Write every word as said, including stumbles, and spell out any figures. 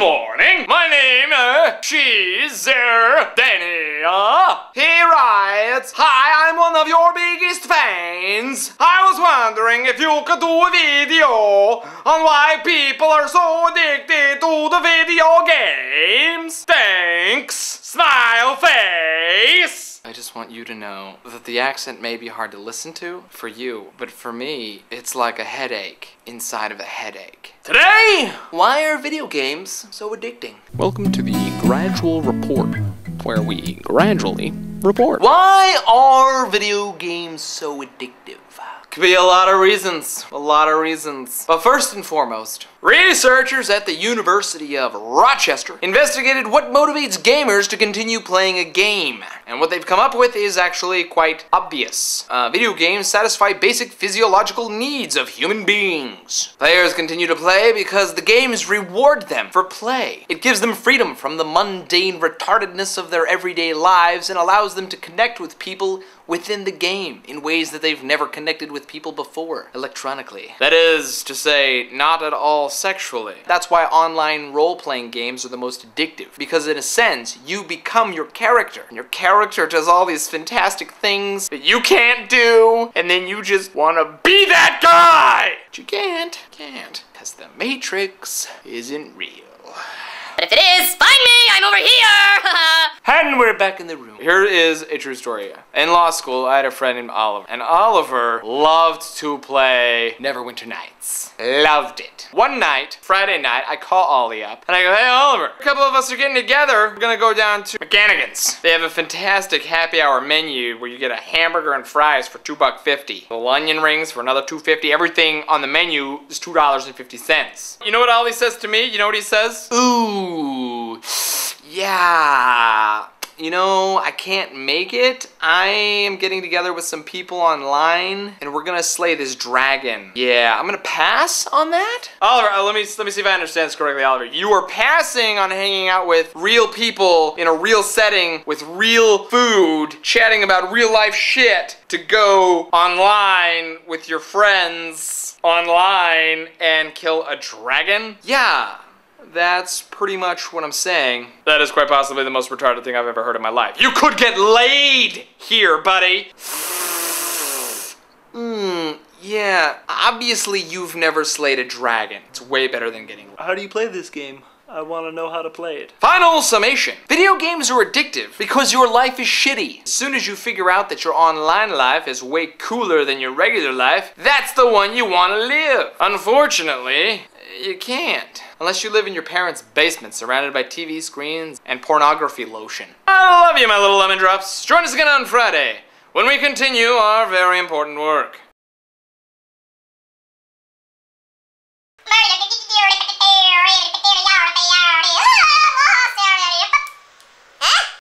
morning. My name is Caesar Daniel. He writes, "Hi, I'm one of your biggest fans. I was wondering if you could do a video on why people are so addicted to the video games. Thanks. Smile face." I just want you to know that the accent may be hard to listen to for you, but for me, it's like a headache inside of a headache. Today, why are video games so addicting? Welcome to the Gradual Report, where we gradually report. Why are video games so addictive? Could be a lot of reasons, a lot of reasons. But first and foremost, researchers at the University of Rochester investigated what motivates gamers to continue playing a game. And what they've come up with is actually quite obvious. Uh, video games satisfy basic physiological needs of human beings. Players continue to play because the games reward them for play. It gives them freedom from the mundane retardedness of their everyday lives and allows them to connect with people within the game in ways that they've never connected with people before electronically. That is to say, not at all sexually. That's why online role-playing games are the most addictive, because in a sense, you become your character, and your character does all these fantastic things that you can't do, and then you just want to be that guy! But you can't, can't, because the Matrix isn't real. But if it is, find me! I'm over here! And we're back in the room. Here is a true story. In law school, I had a friend named Oliver. And Oliver loved to play Neverwinter Nights. Loved it. One night, Friday night, I call Ollie up. And I go, "Hey, Oliver, a couple of us are getting together. We're gonna go down to McGannigan's. They have a fantastic happy hour menu where you get a hamburger and fries for two bucks fifty. Little onion rings for another two fifty. Everything on the menu is two dollars and fifty cents. You know what Ollie says to me? You know what he says? Ooh. Ooh, yeah, you know, I can't make it. I am getting together with some people online and we're gonna slay this dragon. Yeah, I'm gonna pass on that?" Oliver, uh, let me let me see if I understand this correctly, Oliver. You are passing on hanging out with real people in a real setting with real food, chatting about real life shit to go online with your friends online and kill a dragon? Yeah. That's pretty much what I'm saying. That is quite possibly the most retarded thing I've ever heard in my life. You could get laid here, buddy. Hmm, yeah. Obviously, you've never slayed a dragon. It's way better than getting laid. How do you play this game? I want to know how to play it. Final summation. Video games are addictive because your life is shitty. As soon as you figure out that your online life is way cooler than your regular life, that's the one you want to live. Unfortunately, you can't. Unless you live in your parents' basement surrounded by T V screens and pornography lotion. I love you, my little lemon drops. Join us again on Friday when we continue our very important work.